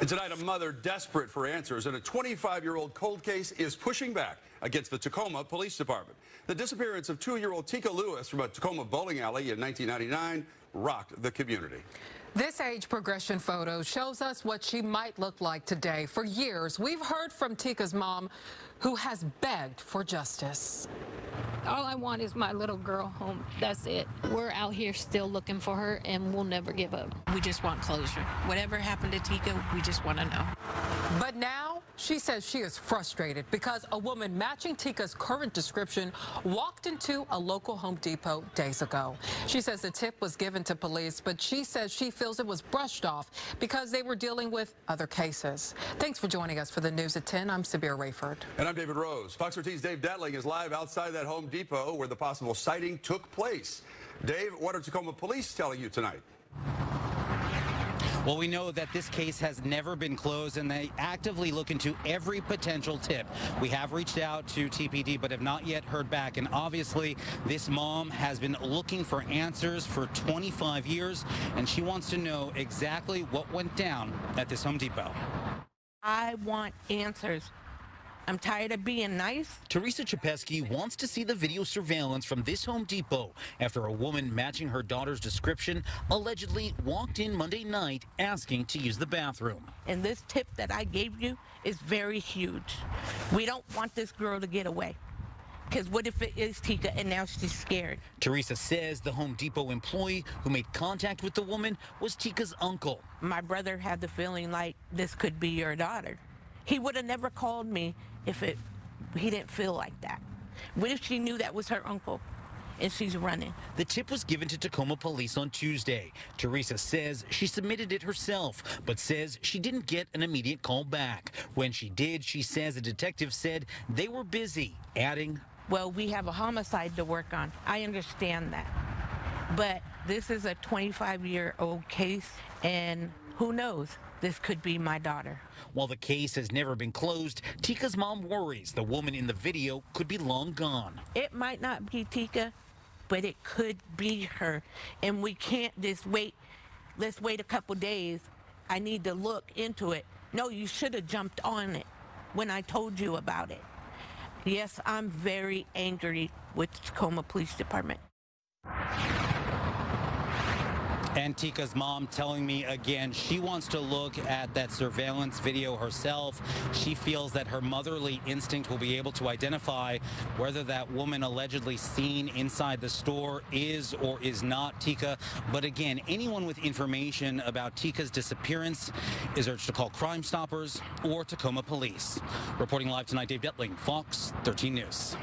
And tonight, a mother desperate for answers in a 25-year-old cold case is pushing back against the Tacoma Police Department. The disappearance of 2-year-old Teekah Lewis from a Tacoma bowling alley in 1999 rocked the community. This age progression photo shows us what she might look like today. For years, we've heard from Teekah's mom, who has begged for justice. All I want is my little girl home. That's it. We're out here still looking for her, and we'll never give up. We just want closure. Whatever happened to Teekah, we just want to know. But now she says she is frustrated because a woman matching Teekah's current description walked into a local Home Depot days ago. She says the tip was given to police, but she says she feels it was brushed off because they were dealing with other cases. Thanks for joining us for the news at 10. I'm Sabir Rayford. And I'm David Rose. Fox 13's Dave Detling is live outside that Home Depot where the possible sighting took place. Dave, what are Tacoma police telling you tonight? Well, we know that this case has never been closed, and they actively look into every potential tip. We have reached out to TPD, but have not yet heard back. And obviously, this mom has been looking for answers for 25 years, and she wants to know exactly what went down at this Home Depot. I want answers. I'm tired of being nice. Teresa Chapesky wants to see the video surveillance from this Home Depot after a woman matching her daughter's description allegedly walked in Monday night asking to use the bathroom. And this tip that I gave you is very huge. We don't want this girl to get away. Because what if it is Teekah and now she's scared? Teresa says the Home Depot employee who made contact with the woman was Teekah's uncle. My brother had the feeling like this could be your daughter. He would have never called me if he didn't feel like that. What if she knew that was her uncle and she's running? The tip was given to Tacoma police on Tuesday. Teresa says she submitted it herself, but says she didn't get an immediate call back. When she did, she says a detective said they were busy, adding, well, we have a homicide to work on. I understand that. But this is a 25-year-old case, and who knows? This could be my daughter. While the case has never been closed, Teekah's mom worries the woman in the video could be long gone. It might not be Teekah, but it could be her. And we can't just wait. Let's wait a couple days. I need to look into it. No, you should have jumped on it when I told you about it. Yes, I'm very angry with the Tacoma Police Department. And Teekah's mom telling me again she wants to look at that surveillance video herself. She feels that her motherly instinct will be able to identify whether that woman allegedly seen inside the store is or is not Teekah. But again, anyone with information about Teekah's disappearance is urged to call Crime Stoppers or Tacoma Police. Reporting live tonight, Dave Detling, Fox 13 News.